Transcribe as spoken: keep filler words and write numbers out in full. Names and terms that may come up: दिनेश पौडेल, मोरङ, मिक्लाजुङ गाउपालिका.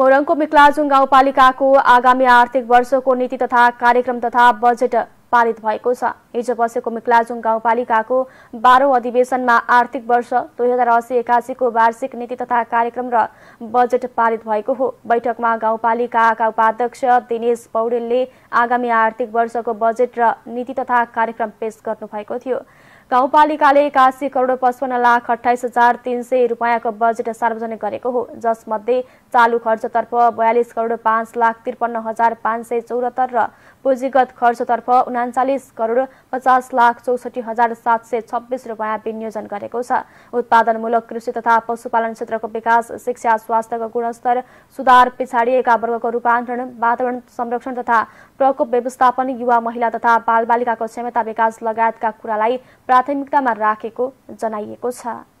मोरङको मिक्लाजुङ गाउपालिकाको आगामी आर्थिक वर्षको नीति तथा कार्यक्रम तथा बजेट पारित भएको छ। हिजो बसेको मिक्लाजुङ गाउँपालिकाको बाह्रौं अधिवेशनमा आर्थिक वर्ष दुई हजार अस्सी एकासी को वार्षिक नीति तथा कार्यक्रम र बजेट पारित भएको हो। बैठकमा गाउँपालिकाका उपाध्यक्ष दिनेश पौडेलले आगामी आर्थिक वर्षको बजेट र नीति तथा कार्यक्रम पेश गर्नुभएको थियो। गाउँपालिकाले एकासी करोड़ पचपन्न लाख अठाइस हजार तीन सय रुपियाँको बजेट सार्वजनिक गरेको हो, जसमध्ये चालू खर्चतर्फ बयालीस करोड़ पांच लाख त्रिपन्न हजार पांच सय चौहत्तर र पुँजीगत खर्चतर्फ उन्चालीस करोड़ पचास लाख चौसठी हजार सात सय छब्बीस रुपियाँ विनियोजन गरेको छ। उत्पादनमूलक कृषि तथा पशुपालन क्षेत्रको विकास, शिक्षा स्वास्थ्यको गुणस्तर सुधार, पिछाडिएका वर्गको रूपान्तरण, वातावरण संरक्षण तथा प्रकोप व्यवस्थापन, युवा महिला तथा बालबालिकाको क्षमता विकास लगायतका कुरालाई प्राथमिकतामा राखेको जनाइएको छ।